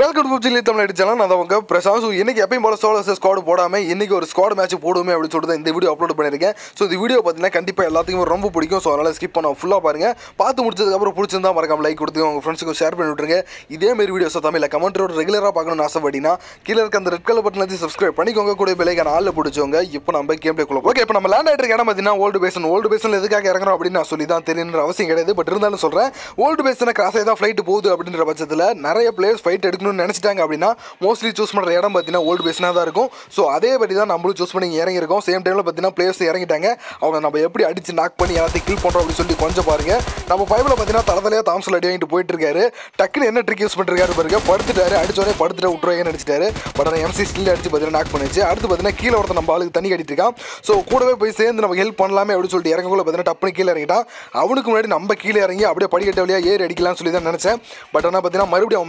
Welcome to Chile Tamil channel. I am Prashant. So, today we will upload a squad match. Today we will squad match. So, this video is very important. So, I will skip it. Full up. Like it. Friends, share it. If you videos, comment on regular. Killer can red color button. Subscribe. Panic on the bell icon. All put it on. Okay, now land at the old basin. Old basin is the Kakarana. So, old basin is a flight to both the Abdin Naraya players fight. Mostly choose from the old base. So, that's why we choose from the same time. The players are here. They are here. They are here. They are here.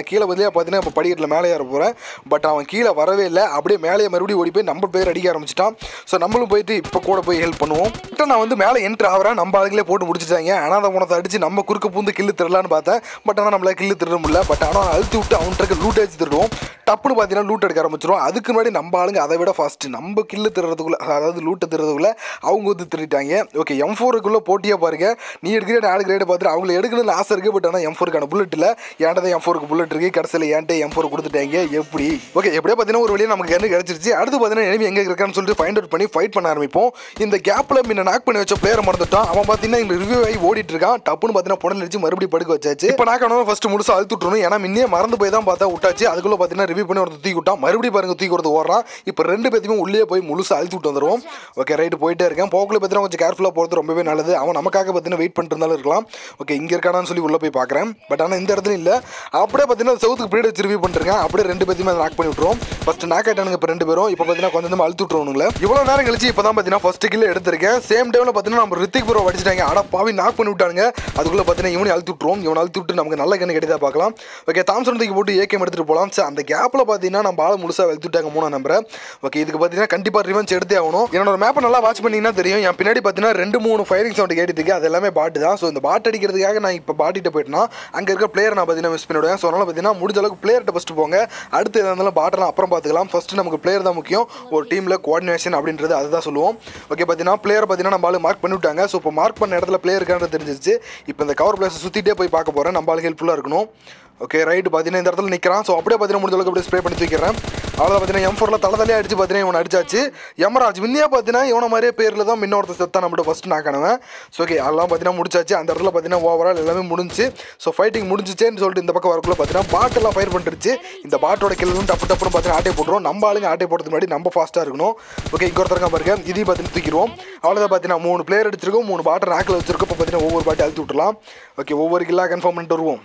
I கீழ வந்து பாத்தீனா இப்ப படிக்கட்டல மேலே ஏற போறேன் but அவன் கீழ வரவே இல்ல அப்படியே மேலே மறுபடியும் ஓடி போய் நம்ம பேர் அடிக்க ஆரம்பிச்சிட்டான் சோ நம்மளும் போய் இப்ப கூட போய் ஹெல்ப் பண்ணுவோம் கிட்ட நான் வந்து மேலே என்டர் ஆவறா நம்ம ஆளுங்களே போட்டு முடிச்சிட்டாங்க ஆனா அத மூணத அடிச்சு நம்ம குறுக்கு பூந்து கில்லு தரலாம்னு பார்த்தேன் பட் ஆனா நம்மள கில்லு தர முடியல பட் ஆனா அழுத்தி விட்டு அவன்ட்டர்க்கு லூட் அடிச்சு தருவோம் டப்புனு பாத்தீனா லூட் எடுக்க ஆரம்பிச்சிரோம் அதுக்கு முன்னாடி நம்ம ஆளுங்க அதை விட ஃபாஸ்ட் நம்ம கில்லு தரறதுக்குள்ள அதாவது லூட் தரறதுக்குள்ள அவங்க வந்து திருடிட்டாங்க ஓகே M4 குள்ள போடியா பாருங்க நீ எடுக்கிற நான் கிரேட் பாத்து அவங்களே எடுக்கணும்னு ஆசை இருக்கு பட் ஆனா M4 கான புல்லட் இல்ல ஏண்டா M4 க்கு புல்லட் கடைசில ஏன்டே M4 கொடுத்துட்டாங்க எப்படி ஓகே எப்படியே பாத்தீனா ஒரு வெளிய நமக்கு என்ன கிடைச்சிருச்சு அடுத்து பாத்தீனா enemy எங்க இருக்கான்னு சொல்லிட்டு ஃபைண்ட் அவுட் பண்ணி ஃபைட் பண்ண ஆரம்பிப்போம் இந்த கேப்ல மீன நாக் பண்ணி வச்ச பிளேயர் மறந்துட்டான் அவன் பாத்தீனா இந்த ரிவ்யூ ஆகி ஓடிட்டு இருக்கான் டப்புன்னு பாத்தீனா பொடல அடிச்சு மறுபடியும் படுக்க வச்சாச்சு இப்போ நாக் ஆனவன ஃபர்ஸ்ட் முழுசா அழுத்துட்டறணும் ஏனா மின்னே மறந்து போய் தான் பார்த்தா விட்டாச்சு அதுக்குள்ள பாத்தீனா ரிவ்யூ பண்ணி ஒரு தூக்கி விட்டான் மறுபடியும் பாருங்க தூக்கி வரது ஓடுறான் இப்போ ரெண்டு பேத்துமே உள்ளே போய் முழுசா அழுத்திட்டு வந்துறோம் ஓகே ரைட் போயிட்டே இருக்கேன் போக்குல பாத்தீனா கொஞ்சம் கேர்ஃபுல்லா போறது ரொம்பவே நல்லது அவன் நமக்காக பாத்தீனா வெயிட் பண்ணிட்டு இருந்தால இருக்கலாம் ஓகே இங்க இருக்கானான்னு சொல்லி உள்ள போய் பார்க்கறேன் பட் ஆனா இந்த இடத்துல இல்ல அப்படியே பாத்தீங்கன்னா சவுத்துக்கு பிரீட் வச்சு ரிவ்யூ பண்றேன் அப்படியே ரெண்டு பேத்துமே நாக் பண்ணி விட்டுறோம் ஃபர்ஸ்ட் நாக் ஆயிட்டானுங்க இப்ப ரெண்டு பேரும் இப்போ பாத்தீங்கன்னா கொஞ்சம் அழுத்து விட்டுறோம்ல இவ்வளவு நேரம் கழிச்சு இப்பதான் பாத்தீங்கன்னா ஃபர்ஸ்ட் கில் எடுத்துர்க்கேன் சேம் டைம்ல பாத்தீங்கன்னா நம்ம ரித்திக் ப்ரோ அடிச்சிட்டாங்க ஆனா பாவி நாக் பண்ணி விட்டானுங்க அதுக்குள்ள பாத்தீங்கன்னா இவனை அழுத்து விட்டுறோம் இவனை அழுத்து விட்டு நமக்கு நல்ல கண்ணு கிடைதா பார்க்கலாம் ஓகே தாம்சன் தூக்கி போட்டு ஏகேம் எடுத்துட்டு போலாம் சே அந்த கேப்ல பாத்தீங்கன்னா நம்ம ஆளு முழுசா அழுத்துட்டாங்க மூணா நம்பர் ஓகே இதுக்கு பாத்தீங்கன்னா கண்டிப்பா ரிவெஞ்ச் எடுத்தே ஆகணும் என்னோட மேப்பை நல்லா வாட்ச் பண்ணீங்கன்னா தெரியும் என் பின்னாடி பாத்தீங்கன்னா 2-3 ஃபயரிங் சவுண்ட் கேட்டிட்டு இருக்கு அது எல்லாமே பாட் தான் சோ இந்த பாட் அடிக்கிறதுக்காக நான் இப்ப பாட்டிட்ட போயிட்டேனா அங்க இருக்க பிளேயர் நான் பாத்தீங்கன்னா மிஸ் பண்ணிடுவேன் சோ அதனால பாத்தீங்கன்னா முடிஞ்ச அளவுக்கு பிளேயர் கிட்ட ஃபர்ஸ்ட் போங்க அடுத்து என்னன்னா பாட்டலாம் அப்புறம் பாத்துக்கலாம் ஃபர்ஸ்ட் நமக்கு பிளேயர் தான் முக்கியம் ஒரு டீம்ல கோஆர்டினேஷன் அப்படின்றது அதுதான் சொல்லுவோம் ஓகே பாத்தீங்கன்னா பிளேயர் பாத்தீங்கன்னா நம்ம ஆளு மார்க் பண்ணிட்டாங்க சோ இப்போ மார்க் பண்ண இடத்துல பிளேயர் இருக்கான்னு தெரிஞ்சிருச்சு இப்போ இந்த கவர் பிளேஸ் சுத்திட்டே போய் பார்க்க போறேன் நம்ம ஆளு ஹெல்ப்ஃபுல்லா இருக்கணும் ஓகே ரைட் பாத்தீங்கன்னா இந்த இடத்துல நிக்கறான் சோ அப்படியே பாத்தீங்கன்னா முடிஞ்ச அளவுக்கு அப்படியே ஸ்ப்ரே பண்ணி தூக்கிறேன் அவள பாத்தீங்கன்னா M4ல தலதலையா அடிச்சு பாத்தீங்கன்னா இவன் அடிச்சாச்சு எமராஜ் வின்னியா பாத்தீங்கன்னா இவன மாதிரியே பேர்ல தான் இன்னொருத்த செத்தா நம்மள ஃபர்ஸ்ட் நாக்கானவன் சோ ஓகே அதெல்லாம் பாத்தீங்கன்னா முடிச்சாச்சு அந்த இடத்துல பாத்தீங்கன்னா ஓவரால் எல்லாமே முடிஞ்சு சோ ஃபைட்டிங் முடிஞ்சுச்சேன்னு சொல்லிட்டு இந்த பக்கம் வரக்குள்ள பாத்தீங்கன்னா பாட்டெல்லாம் ஃபயர் பண்ணிருச்சு இந்த பாட்டோட கில்லும் டப்பு டப்புன்னு பாத்தீங்கன்னா ஆட்டே போடுறோம் நம்ம ஆளுங்க ஆட்டே போடுறதுக்கு முன்னாடி நம்ம ஃபாஸ்டா இருக்கணும் ஓகே இங்க ஒருத்தரங்க பாருங்க இதே பாத்தீங்கன்னா தூக்கிடுவோம் அவ்வளவுதான் பாத்தீங்கன்னா 3 பிளேயர் அடிச்சிருக்கோம் 3 பாட்டை நாக்கில் வச்சிருக்கோம் பாத்தீங்கன்னா ஒவ்வொரு பாட்டை அழுத்தி விட்டுறலாம் ஓகே ஒவ்வொரு கில்லா கன்ஃபார்ம் பண்ணிட்டு வருவோம்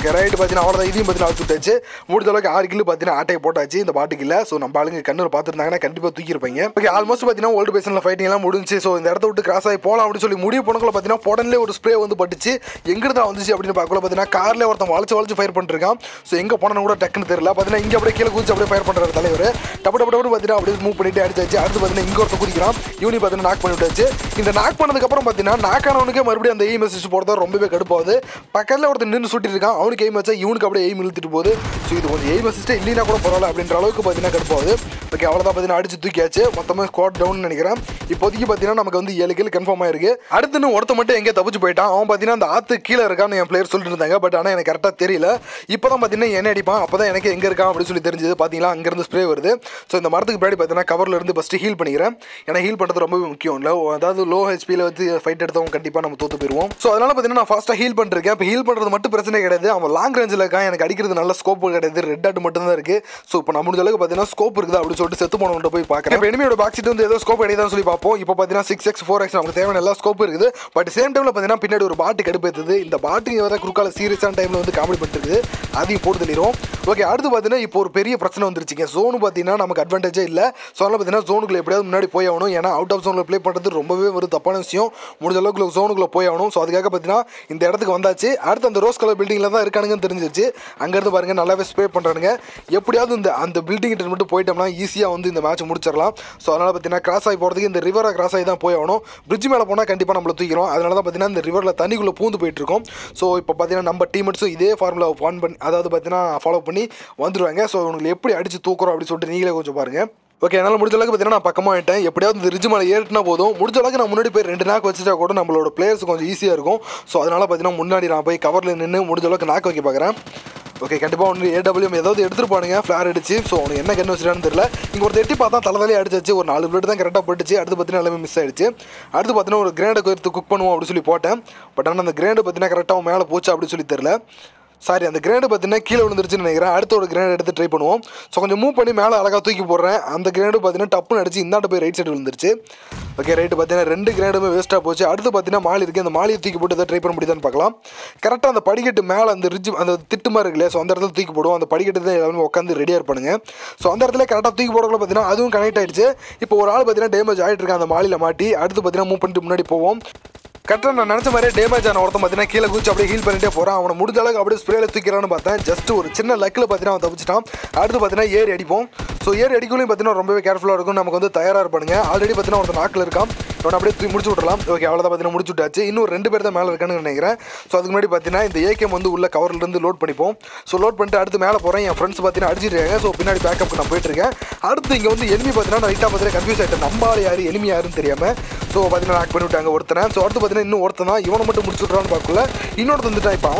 ஓகே ரைட் பார்த்தீங்கன்னா அவ்வளோதான் இதையும் பார்த்தீங்கன்னா அழுத்துட்டாச்சு முடிஞ்ச அளவுக்கு 6 கிலோ பார்த்தீங்கன்னா ஆட்டையை போட்டாச்சு இந்த பாட்டுக்கு இல்லை ஸோ நம்ம ஆளுங்க கண்ணில் பார்த்துருந்தாங்கன்னா கண்டிப்பாக தூக்கியிருப்பாங்க ஓகே ஆல்மோஸ்ட் பார்த்தீங்கன்னா ஓல்டு பேசனில் ஃபைட்டிங்லாம் முடிஞ்சு ஸோ இந்த இடத்த விட்டு கிராஸ் ஆகி போகலாம் அப்படின்னு சொல்லி முடிவு போனக்குள்ள பார்த்தீங்கன்னா போடன்லேயே ஒரு ஸ்ப்ரே வந்து பட்டுச்சு எங்கிட்ட வந்துச்சு அப்படின்னு பார்க்கல பார்த்தீங்கன்னா கார்லேயே ஒருத்தன் வளைச்சு ஃபயர் பண்ணிருக்கான் ஸோ எங்கே போனோன்னு கூட டக்குன்னு தெரியல பார்த்தீங்கன்னா இங்கே அப்படியே கீழே குதிச்சு அப்படியே ஃபயர் பண்ணுற தலைவர் டப்பு டப்பு டப்புன்னு பார்த்தீங்கன்னா அப்படியே மூவ் பண்ணிட்டு அடிச்சாச்சு அடுத்து பார்த்தீங்கன்னா இங்கே ஒருத்தர் குதிக்கிறான் இவனி பார்த்தீங்கன்னா நாக் பண்ணிவிட்டாச்சு இந்த நாக் பண்ணதுக்கப்புறம் பார்த்தீங்கன்னா நாக்கானவனுக்கே மறுபடியும் அந்த எய்ம் மெசேஜ் போடுறதா ரொம்பவே கடுப்பாகுது பக்கத்தில் ஒருத்தர் நின்று சுட்டிருக்கான் அவனுக்கு எய்ம் வச்சா இவனுக்கு அப்படியே எய்ம் இழுத்துட்டு போகுது ஸோ இது கொஞ்சம் எய்ம் வச்சுட்டு இல்லைன்னா கூட பரவாயில்ல அப்படின்ற அளவுக்கு பார்த்தீங்கன்னா கடுப்பாகுது ஓகே அவ்வளோதான் பார்த்தீங்கன்னா அடிச்சு தூக்கியாச்சு மொத்தமாக ஸ்குவாட் டவுன் நினைக்கிறேன் இப்போதைக்கு பார்த்தீங்கன்னா நமக்கு வந்து 7 கில் கன்ஃபார்ம் ஆயிருக்கு அடுத்துன்னு ஒருத்த மட்டும் எங்கே தப்பிச்சு போயிட்டான் அவன் பார்த்தீங்கன்னா அந்த ஆத்து கீழே இருக்கான்னு என் பிளேயர் சொல்லிட்டு இருந்தாங்க பட் ஆனால் எனக்கு கரெக்டாக தெரியல இப்போ தான் பார்த்தீங்கன்னா என்ன அடிப்பான் அப்போ தான் எனக்கு எங்கே இருக்கான் அப்படின்னு சொல்லி தெரிஞ்சது பார்த்தீங்கன்னா அங்கேருந்து ஸ்ப்ரே வருது ஸோ இந்த மரத்துக்கு பின்னாடி பார்த்தீங்கன்னா கவரில் இருந்து ஃபஸ்ட்டு ஹீல் பண்ணிக்கிறேன் ஏன்னா ஹீல் பண்ணுறது ரொம்ப முக்கியம் இல்லை அதாவது லோ ஹெச்பியில் வந்து ஃபைட் எடுத்தவங்க கண்டிப்பாக நம்ம தோற்று போயிடுவோம் ஸோ அதனால பார்த்தீங்கன்னா நான் ஃபாஸ்ட்டாக ஹீல் பண்ணிருக்கேன் இப்போ ஹீல் பண்ணுறது மட்டும் பிரச்சனை கிடையாது அவன் லாங் ரேஞ்சில் இருக்கான் எனக்கு அடிக்கிறது நல்ல ஸ்கோப் கிடையாது ரெட் டாட் மட்டும் தான் இருக்குது ஸோ இப்போ நம்ம முடிஞ்ச அளவுக்கு பார்த்தீங்கன்னா ஸ்கோப் இருக்குதா அப்படின்னு சொல்லிட்டு செத்து போனவன்கிட்ட போய் பார்க்குறேன் இப்போ எனிமியோட பாக்ஸிட்டு வந்து ஏதோ ஸ்கோப் கிடையாதுன்னு சொல்லி பார்ப்போம் இப்போ பார்த்தீங்கன்னா 6x 4x நமக்கு தேவையான எல்லா ஸ்கோப் இருக்குது பட் சேம் டைமில் பார்த்தீங்கன்னா பின்னாடி ஒரு பாட்டு கடுப்பு ஏற்றுது இந்த பாட்டு வேறு குறுக்கால சீரியஸான டைமில் வந்து காமெடி பண்ணிட்டு இருக்குது அதையும் போட்டு தள்ளிடுவோம் ஓகே, அடுத்து பார்த்தீங்கன்னா இப்போ ஒரு பெரிய பிரச்சனை வந்துருச்சுங்க. ஜோனு பார்த்தீங்கன்னா நமக்கு அட்வான்டேஜே இல்லை. ஸோ அதனால் பார்த்தீங்கன்னா ஜோனுக்குள்ள எப்படியாவது முன்னாடி போய் ஆகணும். ஏன்னா அவுட் ஆஃப் ஜோனில் ப்ளே பண்ணுறது ரொம்பவே ஒரு தப்பான விஷயம். முடிஞ்ச அளவுக்கு ஜோனுக்குள்ளே போய் ஆகணும். ஸோ அதுக்காக பார்த்தீங்கன்னா இந்த இடத்துக்கு வந்தாச்சு. அடுத்து அந்த ரோஸ் கலர் பில்டிங்கில் தான் இருக்கானுங்கன்னு தெரிஞ்சிச்சு. அங்கேருந்து பாருங்கள் நல்லாவே ஸ்ப்ரே பண்ணுறானுங்க. எப்படியாவது இந்த அந்த பில்டிங்கிட்ட மட்டும் போயிட்டோம்னா ஈஸியாக வந்து இந்த மேட்ச் முடிச்சிடலாம். ஸோ அதனால் பார்த்தீங்கன்னா கிராஸ் ஆகி போகிறதுக்கு இந்த ரிவரை கிராஸ் ஆகி தான் போய் ஆகணும். பிரிட்ஜ் மேலே போனால் கண்டிப்பாக நம்மளை தூக்கிறோம். அதனால தான் பார்த்தீங்கன்னா இந்த ரிவரில் தண்ணிக்குள்ளே பூந்து போயிட்டுருக்கோம். ஸோ இப்போ பார்த்தீங்கன்னா நம்ம டீமெட்ஸும் இதே ஃபார்முலா ஃபான் பண்ணி அதாவது பார்த்தீங்கன்னா ஃபாலோ பண்ணி வந்துடுவாங்க. ஸோ உங்களுக்கு எப்படி அடித்து தூக்குறோம் அப்படின்னு சொல்லிட்டு நீங்களே கொஞ்சம் பாருங்கள். ஓகே, என்னால் முடிஞ்ச அளவுக்கு பார்த்தீங்கன்னா நான் பக்கமாக ஆகிட்டேன். எப்படியாவது இந்த ரிட்ஜ் மேலே ஏறிட்டுனா போதும். முடிஞ்ச அளவுக்கு நான் முன்னாடி போய் 2 நாக் வச்சுட்டா கூட நம்மளோட பிளேயர்ஸ் கொஞ்சம் ஈஸியாக இருக்கும். ஸோ அதனால் பார்த்தீங்கன்னா முன்னாடி நான் போய் கவரில் நின்று முடிஞ்ச அளவுக்கு நாக் வைக்க பார்க்குறேன். ஓகே, கண்டிப்பாக ஒன்று ஏடபிள்யூ ஏதாவது எடுத்துருப்பானுங்க ஃப்ளார் அடிச்சு. ஸோ அவனுக்கு என்ன கண்ணு வச்சுட்டான்னு தெரியல. இங்கே ஒரு தட்டி பார்த்தா தலையிலே அடிச்சாச்சு. ஒரு 4 பிளேட் தான் கரெக்டாக போட்டுச்சு. அடுத்து பார்த்தீங்கன்னா எல்லாமே மிஸ் ஆகிடுச்சு. அடுத்து பார்த்தீங்கன்னா ஒரு கிரேண்டை கோர்த்து குக் பண்ணுவோம் அப்படின்னு சொல்லி போட்டேன். பட் ஆனால் அந்த கிரேண்டு பார்த்தீங்கன்னா கரெக்டாக மேலே போச்சு அப்படின்னு சொல்லி தெரில. சாரி, அந்த கிரேண்டு பார்த்தீங்கன்னா கீழே விழுந்துருச்சுன்னு நினைக்கிறேன். அடுத்த ஒரு கிரேண்ட் எடுத்து ட்ரை பண்ணுவோம். ஸோ கொஞ்சம் மூவ் பண்ணி மேலே அழகாக தூக்கி போடுறேன். அந்த கிரேண்டு பார்த்தீங்கன்னா டப்புன்னு அடிச்சு இந்தாண்ட போய் ரைட் சைடு விழுந்துருச்சு. ஓகே, ரைட்டு பார்த்தீங்கன்னா 2 கிரேண்டுமே வேஸ்ட்டாக போச்சு. அடுத்து பார்த்தீங்கன்னா மாலி இருக்குது. அந்த மாலியை தூக்கி போட்டு எதாவது ட்ரை பண்ண முடியுதான்னு பார்க்கலாம். கரெக்டாக அந்த படிக்கட்டு மேலே அந்த ரிட்ஜ் அந்த திட்டு மாதிரி இருக்குல்ல. ஸோ அந்த இடத்துல தூக்கி போடுவோம். அந்த படிக்கட்டு தான் எல்லாமே உட்காந்து ரெடியாக இருப்பானுங்க. ஸோ அந்த இடத்துல கரெக்டாக தூக்கி போடக்குள்ள பார்த்தீங்கன்னா அதுவும் கனெக்ட் ஆகிடுச்சு. இப்போ ஒரு ஆள் பார்த்தீங்கன்னா டேமேஜ் ஆகிட்டு இருக்கான் அந்த மாலியில் மாட்டி. அடுத்து பார்த்தீங்கன்னா மூவ் பண்ணிட்டு முன்னாடி போவோம். கரெக்டாக நான் நினச்ச மாதிரியே டேமேஜ் ஆன ஒருத்தன் பார்த்தீங்கன்னா கீழே குச்சி அப்படியே ஹீல் பண்ணிகிட்டே போகிறான். அவனை முடிஞ்ச அளவுக்கு அப்படியே ஸ்ப்ரேயில் தூக்கிறான்னு பார்த்தேன். ஜஸ்ட் ஒரு சின்ன லக்கில் பார்த்தீங்கன்னா அவன் தப்பிச்சிட்டான். அடுத்து பார்த்தீங்கன்னா ஏறி அடிப்போம். ஸோ ஏறி அடிக்குள்ளேயும் பார்த்தீங்கன்னா ரொம்பவே கேர்ஃபுல்லாக இருக்கும். நமக்கு வந்து தயாராக இருப்பானுங்க. ஆல்ரெடி பார்த்தீங்கன்னா ஒருத்தன் நாக்கில் இருக்கான். அவனை அப்படியே முடிச்சு விட்றலாம். ஓகே, அவ்வளோ தான் பார்த்தீங்கன்னா முடிச்சு விட்டாச்சு. இன்னும் 2 பேர் தான் மேலே இருக்கான்னு நினைக்கிறேன். ஸோ அதுக்கு முன்னாடி பார்த்தீங்கன்னா இந்த ஏகேம் வந்து உள்ள கவர்லேருந்து லோட் பண்ணிப்போம். ஸோ லோட் பண்ணிட்டு அடுத்து மேலே போகிறேன். என் ஃப்ரெண்ட்ஸ் பார்த்தீங்கன்னா அடிச்சிருக்காங்க. ஸோ பின்னாடி பேக்கப்புக்கு நான் போயிட்டுருக்கேன். அடுத்து இங்கே வந்து எலிமி பார்த்தீங்கன்னா ரைட்டாக பார்த்தீங்கன்னா கன்ஃபியூஸ் ஆகிட்டேன். நம்மளால் யார் எலிமி யாருன்னு தெரியாமல். ஸோ பார்த்தீங்கன்னா நாக் பண்ணிவிட்டாங்க ஒருத்தனை. ஸோ அடுத்து பார்த்தீங்கன்னா இன்னும் ஒருத்தன் தான். இவனை மட்டும் முடிச்சு விட்றான்னு பார்க்கல இன்னொருத்த வந்துட்டான். இப்போ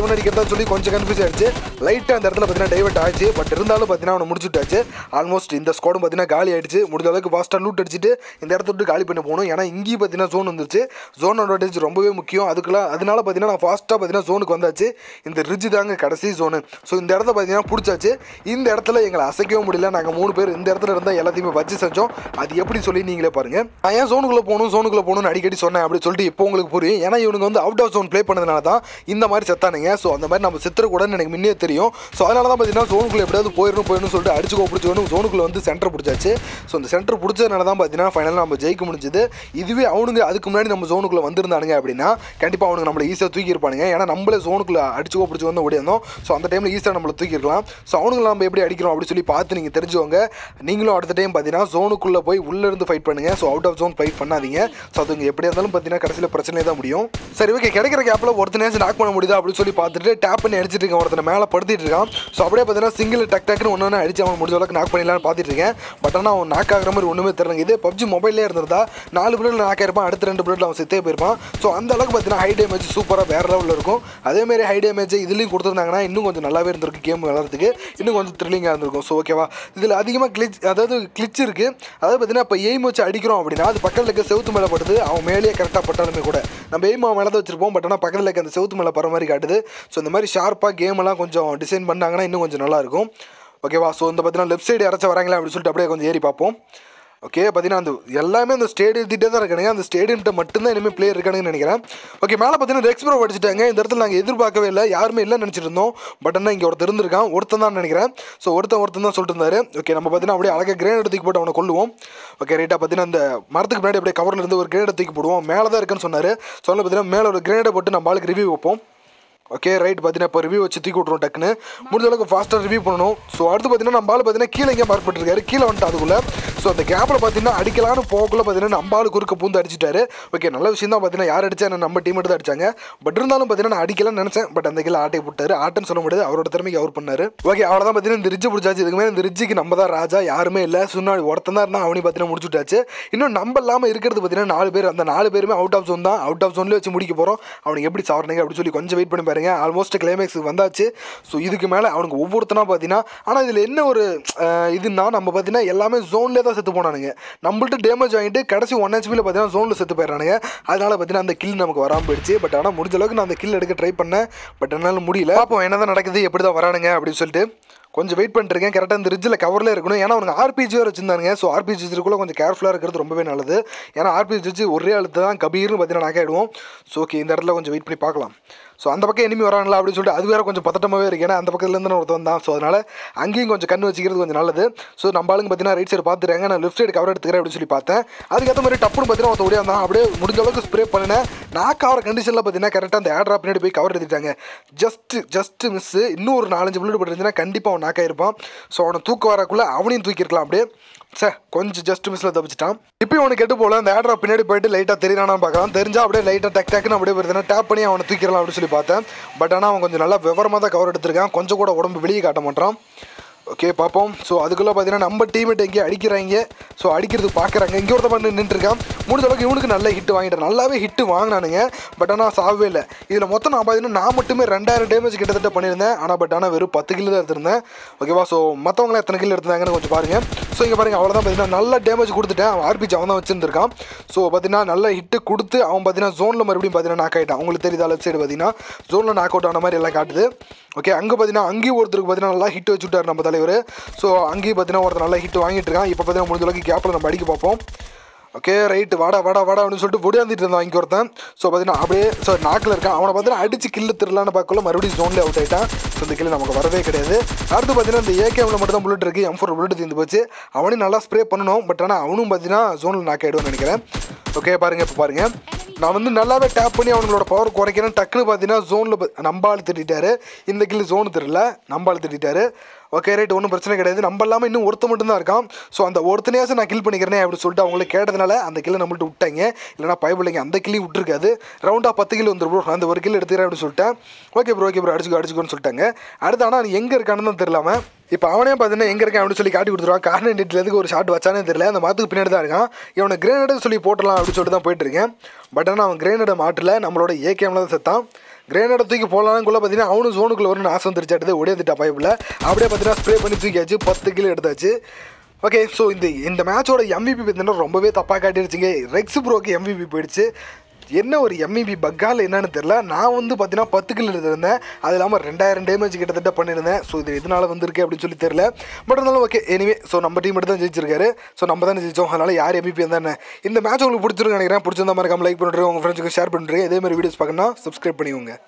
இவன் அடிக்கிறதா சொல்லி கொஞ்சம் கன்ஃபியூஸ் ஆகிடுச்சு. லைட்டாக அந்த இடத்துல பார்த்தீங்கன்னா டைவர்ட் ஆச்சு. பட் இருந்தாலும் பார்த்தீங்கன்னா அவனை முடிச்சுட்டாச்சு. ஆல்மோஸ்ட் இந்த ஸ்குவாடும் பார்த்தீங்கன்னா காலி ஆகிடுச்சு. முடிஞ்ச அளவுக்கு ஃபாஸ்ட்டாக லூட் அடிச்சுட்டு இந்த இடத்த விட்டு காலி பண்ணி போகணும். ஏன்னா இங்கேயும் பார்த்தீங்கன்னா ஜோன் வந்துச்சு. ஜோன் அட்வான்டேஜ் ரொம்பவே முக்கியம். அதனால பார்த்தீங்கன்னா நான் ஃபாஸ்ட்டாக பார்த்தீங்கன்னா ஜோனுக்கு வந்தாச்சு. இந்த ரிட்ஜ் தாங்க கடைசி ஜோனு. ஸோ இந்த இடத்த பார்த்தீங்கன்னா பிடிச்சாச்சு. இந்த இடத்துல எங்களை அசைக்கவும் முடியல. நாங்கள் 3 பேர் இந்த இடத்துல இருந்தால் எல்லாத்தையுமே வச்சு செஞ்சோம். அது எப்படி சொல்லி நீங்களே பாருங்கள். நான் ஏன் ஜோனுக்குள்ளே போகணும்னு அடிக்கடி சொன்னேன் அப்படின்னு சொல்லிட்டு இப்போ உங்களுக்கு புரியும். ஏன்னா இவனுக்கு வந்து அவுட் ஆஃப் ஜோன் ப்ளே பண்ணதுனால தான் இந்த மாதிரி செத்தானுங்க. ஸோ அந்த மாதிரி நம்ம செத்துறக்கூடாதுன்னு எனக்கு முன்னே தெரியும். ஸோ அதனால தான் பார்த்தீங்கன்னா ஜோனுக்குள்ளே எப்படியாவது போயிடணும்னு சொல்லிட்டு அடிச்சுக்கோ பிடிச்சிக்கணும். ஜோனுக்குள்ளே வந்து சென்டர் பிடிச்சாச்சு. ஸோ அந்த சென்டர் பிடிச்சதுனால தான் பார்த்தீங்கன்னா ஃபைனலாக நம்ம ஜெயிக்க முடிஞ்சது. இதுவே அவனுங்க அதுக்கு முன்னாடி நம்ம ஜோனுக்குள்ளே வந்திருந்தானுங்க அப்படின்னா கண்டிப்பாக அவனுக்கு நம்மளை ஈஸியாக தூக்கியிருப்பானுங்க. ஏன்னா நம்மளே ஜோனுக்குள்ளே அடிச்சுக்கோ பிடிச்சி வந்து ஓடியிருந்தோம். ஸோ அந்த டைமில் ஈஸியாக நம்மளை தூக்கியிருக்கலாம். ஸோ அவனுங்களை நம்ம எப்படி அடிக்கிறோம் அப்படின்னு சொல்லி பார்த்து நீங்கள் தெரிஞ்சுக்கோங்க. நீங்களும் அடுத்த டைம் பார்த்தீங்கன்னா ஜோனுக்குள்ளே போய் உள்ளேருந்து ஃபைட் பண்ணுங்கள். So out of zone fight பண்ணாதீங்க. ஸோ அதுங்க எப்படியா இருந்தாலும் பார்த்தீங்கன்னா கடைசியில் பிரச்சனையே தான் முடியும். சரி, ஓகே, கிடைக்கிற கேப்பில் ஒருத்தனையாச்சும் நாக் பண்ண முடியுதா அப்படின்னு சொல்லி பார்த்துட்டு டேப் பண்ணி அடிச்சிட்டு இருக்கேன். ஒருத்தனை மேலே படுத்திட்டு இருக்கான். ஸோ அப்படியே பார்த்தீங்கன்னா சிங்கிள் டக் டக்குன்னு ஒன்று அடிச்சு அவன் முடிஞ்ச அளவுக்கு நாக் பண்ணிடலான்னு பார்த்துட்டு இருக்கேன். பட் ஆனால் அவன் நாக் ஆகிற மாதிரி ஒன்றுமே தெரியல. இதே பப்ஜி மொபைல்லே இருந்திருந்தா 4 பிளேட்டில் நாக் ஆகிருப்பான். அடுத்த 2 பிளேட்டில் அவன் செத்தே போயிருப்பான். ஸோ அந்த அளவுக்கு பார்த்தீங்கன்னா ஹை டேமேஜ் சூப்பராக வேறு லெவலில் இருக்கும். அதேமாதிரி ஹை டேமேஜ் இதுலேயும் கொடுத்துருந்தாங்கன்னா இன்னும் கொஞ்சம் நல்லாவே இருந்திருக்கு. கேம் விளாட்றதுக்கு இன்னும் கொஞ்சம் த்ரில்லிங்காக இருந்திருக்கும். ஸோ ஓகேவா, இதில் அதிகமாக கிளிச் இருக்குது. அதாவது பார்த்தீங்கன்னா இப்போ எய்ம் வச்சு அடிக்கிறோம் அப்படின்னா அது பக்கத்தில் இருக்க செவுத்து மேலே படுது. அவன் மேலேயே கரெக்டாக பட்டாலுமே கூட நம்ம எய்ம் மேலே தான் வச்சிருப்போம். பட் ஆனால் பக்கத்தில் இருக்க அந்த செவுத்து மேலே படுற மாதிரி காட்டுது. ஸோ இந்த மாதிரி ஷார்ப்பாக கேமெல்லாம் கொஞ்சம் டிசைன் பண்ணாங்கன்னா இன்னும் கொஞ்சம் நல்லாயிருக்கும். ஓகேவா, ஸோ இந்த பார்த்தீங்கன்னா லெஃப்ட் சைடு யாராச்சும் வராங்களா அப்படின்னு சொல்லிட்டு அப்படியே கொஞ்சம் ஏறி பார்ப்போம். ஓகே, பார்த்தீங்கன்னா அந்த எல்லாமே அந்த ஸ்டேடியத்திட்டே தான் இருக்கானுங்க. அந்த ஸ்டேடியம்கிட்ட மட்டும்தான் இனிமேல் பிளேயர் இருக்கானுங்கன்னு நினைக்கிறேன். ஓகே, மேலே பார்த்தீங்கன்னா ரெக்ஸ்ப்ரோ அடிச்சுட்டாங்க. இந்த இடத்துல நாங்கள் எதிர்பார்க்கவே இல்லை. யாருமே இல்லை நினச்சிட்டு இருந்தோம். பட் ஆனால் இங்கே ஒருத்தர் இருந்திருக்கான். ஒருத்தன் தான் நினைக்கிறேன். ஸோ ஒருத்தன் தான் சொல்லிட்டு இருந்தாரு. ஓகே, நம்ம பார்த்தீங்கன்னா அப்படியே அழகாக கிரேனேட் தூக்கி போட்டு அவனை கொள்ளுவோம். ஓகே, ரைட்டாக பார்த்தீங்கன்னா அந்த மரத்துக்கு முன்னாடி அப்படியே கவரில் இருந்து ஒரு கிரேனேட் தூக்கி போடுவோம். மேலே தான் இருக்குன்னு சொன்னார். ஸோ அதில் பார்த்தீங்கன்னா மேலே ஒரு கிரேனேட் போட்டு நம்ம ஆளுக்கு ரிவ்யூ வைப்போம். ஓகே, ரைட், பார்த்தீங்கன்னா இப்போ ரிவ்யூ வச்சு தூக்கி விட்ருவோம் டக்குன்னு. முடிஞ்ச அளவுக்கு ஃபாஸ்ட்டாக ரிவ்யூ பண்ணணும். ஸோ அடுத்து பார்த்தீங்கன்னா நம்ம ஆள் பார்த்தீங்கன்னா கீழே எங்கே மார்க் பண்ணிருக்காரு. கீழே வந்துட்டு அதுக்குள்ளே ஸோ அந்த கேப்பில் பார்த்தீங்கன்னா அடிக்கலான்னு போகக்குள்ள பார்த்தீங்கன்னா நம்ம ஆள் குறுக்க பூந்து அடிச்சிட்டாரு. ஓகே, நல்ல விஷயம் தான். பார்த்தீங்கன்னா யார் அடித்தா நம்ம டீம் மட்டும் தான் அடித்தாங்க. பட் இருந்தாலும் பார்த்தீங்கன்னா நான் அடிக்கலாம்னு நினச்சேன். பட் அந்த கீழே ஆட்டை போட்டார். ஆட்டன்னு சொல்ல முடியாது. அவரோட திறமைக்கு அவர் பண்ணார். ஓகே, அவ்வளோ தான். பார்த்தீங்கன்னா இந்த ரிட்ஜ் பிடிச்சாச்சு. இதுக்கு மேலே இந்த ரிட்ஜுக்கு நம்ம தான் ராஜா. யாருமே இல்லை. சுனாடி ஒருத்தன் தான் இருந்தால் அவனி பார்த்தீங்கன்னா முடிச்சுட்டாச்சு. இன்னும் நம்ம இல்லாமல் இருக்கிறது பார்த்தீங்கன்னா 4 பேர். அந்த 4 பேருமே அவுட் ஆஃப் ஜோன் தான். அவுட் ஆஃப் ஜோன்லேயே வச்சு முடிக்க போகிறோம். அவனுக்கு எப்படி சாப்பிட்றீங்க அப்படின்னு சொல்லி கொஞ்சம் வெயிட் பண்ணி பாருங்க. ஆல்மோஸ்ட் கிளைமேக்ஸ் வந்தாச்சு. ஸோ இதுக்கு மேலே அவனுக்கு ஒவ்வொருத்தனா பார்த்தீங்கன்னா ஆனால் இதில் என்ன ஒரு இதுன்னா நம்ம பார்த்தீங்கன்னா எல்லாமே ஜோன்லேயே தான் செத்து போனானுங்க. நம்மள்ட்ட டேமேஜ் வாங்கிட்டு கடைசி 1 HP பார்த்தீங்கன்னா ஜோனில் செத்து போயிடறானுங்க. அதனால பார்த்தீங்கன்னா அந்த கில் நமக்கு வராமல் போயிடுச்சு. பட் ஆனால் முடிஞ்ச அளவுக்கு நான் அந்த கில் எடுக்க ட்ரை பண்ணேன். பட் என்னால் முடியல. அப்போ என்ன தான் நடக்குது, எப்படி தான் வரானுங்க அப்படின்னு சொல்லிட்டு கொஞ்சம் வெயிட் பண்ணிருக்கேன். கரெக்டாக இந்த ரிட்ஜில் கவரில் இருக்கணும். ஏன்னா அவங்க ஆர்பிஜி வச்சுருந்தாங்க. ஸோ ஆர்பிஜி வச்சுருக்குள்ள கொஞ்சம் கேர்ஃபுல்லாக இருக்கிறது ரொம்பவே நல்லது. ஏன்னா ஆர்பிஜி வச்சு ஒரே அழுத்து தான் கபீர்னு பார்த்தீங்கன்னா நாக்க ஆகிடுவோம். ஸோ ஓகே, இந்த இடத்துல கொஞ்சம் வெயிட் பண்ணி பார்க்கலாம். ஸோ அந்த பக்கம் எனிமி வராங்களா அப்படின்னு சொல்லிட்டு அது வேறு கொஞ்சம் பதட்டமாகவே இருக்கு. ஏன்னா அந்த பக்கத்துலேருந்து நான் ஒருத்தன் தான். ஸோ அதனால் அங்கேயும் கொஞ்சம் கண் வச்சுக்கிறது கொஞ்சம் நல்லது. ஸோ நம்ம ஆளுங்க பார்த்தீங்கன்னா ரைட் சைடு பார்த்துட்டாங்க, நான் லெஃப்ட் சைடு கவர் எடுத்துக்கிறேன் அப்படின்னு சொல்லி பார்த்தேன். அதுக்கேற்ற மாதிரி டப்புன்னு பார்த்தீங்கன்னா ஒருத்த ஓடியா தான் அப்படியே முடிஞ்ச அளவுக்கு ஸ்ப்ரே பண்ணினேன். நாக்கு ஆகிற கண்டிஷனில் பார்த்தீங்கன்னா கரெக்டாக அந்த ஏர்ட்ராப் பின்னாடி போய் கவர் எடுத்துட்டாங்க. Just miss. இன்னும் ஒரு 4-5 புல்லட் போட்டுருந்துச்சுன்னா கண்டிப்பாக அவன் நாக்காயிருப்பான். ஸோ அவனை தூக்க வரக்குள்ளே அவனையும் தூக்கியிருக்கலாம். அப்படியே சார் கொஞ்சம் ஜஸ்ட் மிஸ்ஸில் தப்பிச்சிட்டான். இப்போ அவனை கெட்டு போகல. அந்த ஏட்ரா பின்னாடி போயிட்டு லைட்டாக தெரியானான்னு பார்க்கலாம். தெரிஞ்சால் அப்படியே லைட்டாக டக்குன்னு அப்படியே பார்த்தீங்கன்னா டேப் பண்ணி அவனை தூக்கிடலாம் அப்படின்னு சொல்லி பார்த்தேன். பட் ஆனால் அவன் கொஞ்சம் நல்லா விவரமாக தான் கவர் எடுத்திருக்கான். கொஞ்சம் கூட உடம்பு வெளியே காட்ட மாட்டான். ஓகே பார்ப்போம். ஸோ அதுக்குள்ளே பார்த்தீங்கன்னா நம்ம டீம்மேட் எங்கேயும் அடிக்கிறாங்க. ஸோ அடிக்கிறதுக்கு பார்க்குறாங்க. இங்கே ஒருத்த பண்ணி நின்றுருக்கான். முடிஞ்ச அளவுக்கு இவனுக்கு நல்ல ஹிட்டு வாங்கிட்டேன். நல்லாவே ஹிட்டு வாங்கினானுங்க. பட் ஆனால் சாவே இல்லை. இதில் மொத்தம் நான் பார்த்தீங்கன்னா நான் மட்டுமே 2000 டேமேஜ் கிட்டத்தட்ட பண்ணியிருந்தேன். ஆனால் வெறும் 10 கிலோ தான் எடுத்திருந்தேன். ஓகேவா? ஸோ மற்றவங்களாம் எத்தனை கிலோ எடுத்தாங்கன்னு கொஞ்சம் பாருங்கள். ஸோ இங்கே பாருங்கள், அவ்வளோதான் பார்த்தீங்கன்னா நல்ல டேமேஜ் கொடுத்துட்டேன். அவன் ஆர்பிஜி அவன் தான் வச்சுருந்துருக்கான். ஸோ பார்த்தீங்கன்னா நல்ல ஹிட்டு கொடுத்து அவன் பார்த்தீங்கன்னா ஜோனில் மறுபடியும் பார்த்தீங்கன்னா நாக் ஆகிட்டான். உங்களுக்கு தெரியுதா? லெஃப்ட் சைடு பார்த்தீங்கன்னா ஜோனில் நாக் அவுட் ஆன மாதிரி எல்லாம் காட்டுது. ஓகே, அங்கே பார்த்தீங்கன்னா அங்கேயும் ஒருத்தருக்கு பார்த்தீங்கன்னா நல்லா ஹிட் வச்சுட்டார் நம்ம தலைவர். ஸோ அங்கேயும் பார்த்தீங்கன்னா ஒருத்தர் நல்லா ஹிட் வாங்கிட்டு இருக்கான். இப்போ பார்த்தீங்கன்னா முடிஞ்ச அளவுக்கு கேப்பில் நம்ம அடிக்க பார்ப்போம். ஓகே ரைட்டு, வாடா வாடா வாடா அப்படின்னு சொல்லிட்டு ஒடியாந்துட்டு இருந்தான் இங்கே ஒருத்தன். ஸோ பார்த்தீங்கன்னா அப்படியே ஸோ நாக்கில் இருக்கான். அவனை பார்த்தீங்கன்னா அடிச்சு கில்லு திருடலான்னு பார்க்கல, மறுபடியும் ஜோன்லேயே அவுட் ஆகிட்டான். ஸோ இந்த கில்லு நமக்கு வரவே கிடையாது. அடுத்து பார்த்தீங்கன்னா இந்த ஏகேவில் மட்டும் தான் புல்லட் இருக்குது. M4 புல்லட் தீர்ந்து போச்சு. அவனையும் நல்லா ஸ்ப்ரே பண்ணணும். பட் ஆனால் அவனும் பார்த்தீங்கன்னா ஜோனில் நாக் ஆகிடுவான்னு நினைக்கிறேன். ஓகே பாருங்கள், இப்போ பாருங்கள், நான் வந்து நல்லாவே டேப் பண்ணி அவங்களோட பவர் குறைக்கிறேன். டக்குன்னு பார்த்தீங்கன்னா ஜோனில் நம்ம ஆள் திட்டாரு. இந்த கில்லு ஜோனு தெரியல, நம்ம ஆள் திட்டாரு. ஓகே ரைட், ஒன்றும் பிரச்சனை கிடையாது. நம்ம இல்லாமல் இன்னும் ஒருத்த மட்டும்தான் இருக்கான். ஸோ அந்த ஒருத்தனையாச்சும் நான் கில் பண்ணிக்கிறேன் அப்படின்னு சொல்லிட்டு அவங்கள கேட்டதுனால அந்த கில்லை நம்மள்ட்ட விட்டாங்க. இல்லைனா பயப்பிள்ளைங்க அந்த கிளி விட்டுருக்காது. ரவுண்டாக 10 கிலோ வந்துடும் ப்ரோ, அந்த ஒரு கிலோ எடுத்துக்கிறேன் அப்படின்னு சொல்லிட்டேன். ஓகே ப்ரோ, ஓகே ப்ரோ, அடிச்சுக்கோன்னு சொல்லிட்டாங்க. அடுத்து ஆனால் எங்கே இருக்கான்னு தான் தெரியாமல் இப்போ அவனே பார்த்தீங்கன்னா எங்கே இருக்கேன் அப்படின்னு சொல்லி காட்டி கொடுத்துருவான். கார்னர் நெட்லேருந்து ஒரு ஷாட் வச்சானே தெரியல. அந்த மாத்துக்கு பின்னாடி தான் இருக்கான். இவனை கிரேனேடுன்னு சொல்லி போட்டலாம் அப்படின்னு சொல்லிட்டு தான் போயிட்டுருக்கேன். பட் ஆனால் அவன் கிரேனேடை மாட்டில் நம்மளோட ஏகேமில் தான் செத்தான். கிரேனேடை தூக்கி போடலானுக்குள்ளே பார்த்தீங்கன்னா அவனும் ஜோனுக்குள்ளே வரணும்னு ஆசை வந்துருச்சாட்டு ஒடியாந்துட்டா பைப்பில். அப்படியே பார்த்தீங்கன்னா ஸ்ப்ரே பண்ணி தூக்கியாச்சு. 10 கிலோ எடுத்தாச்சு. ஓகே, ஸோ இந்த மேட்சோட MVP பார்த்தீங்கன்னா ரொம்பவே தப்பாக காட்டிடுச்சிங்க. ரெக்ஸ் ப்ரோக்கு MVP போயிடுச்சு. என்ன ஒரு MVP பக்கால் என்னன்னு தெரில. நான் வந்து பார்த்தீங்கன்னா 10 கிலோ எடுத்திருந்தேன். அது இல்லாமல் 2000 டேமேஜ் கிட்டத்தட்ட பண்ணியிருந்தேன். ஸோ இது இதனால் வந்திருக்கு அப்படின்னு சொல்லி தெரில. பட் இருந்தாலும் ஓகே, எனிவே ஸோ நம்ம டீம் மட்டும் தான் ஜெயிச்சிருக்காரு. ஸோ நம்ம தான் ஜெயிச்சோம். அதனால் யார் MVP இருந்தானே. இந்த மேட்ச் உங்களுக்கு பிடிச்சிருக்குன்னு நினைக்கிறேன். பிடிச்சிருந்தா மாதிரி லைக் பண்ணுறேன், உங்கள் ஃப்ரெண்ட்ஸுக்கு ஷேர் பண்ணுறேன். இதேமாதிரி வீடியோஸ் பார்க்கணும்னா சப்ஸ்கிரைப் பண்ணிக்கோங்க.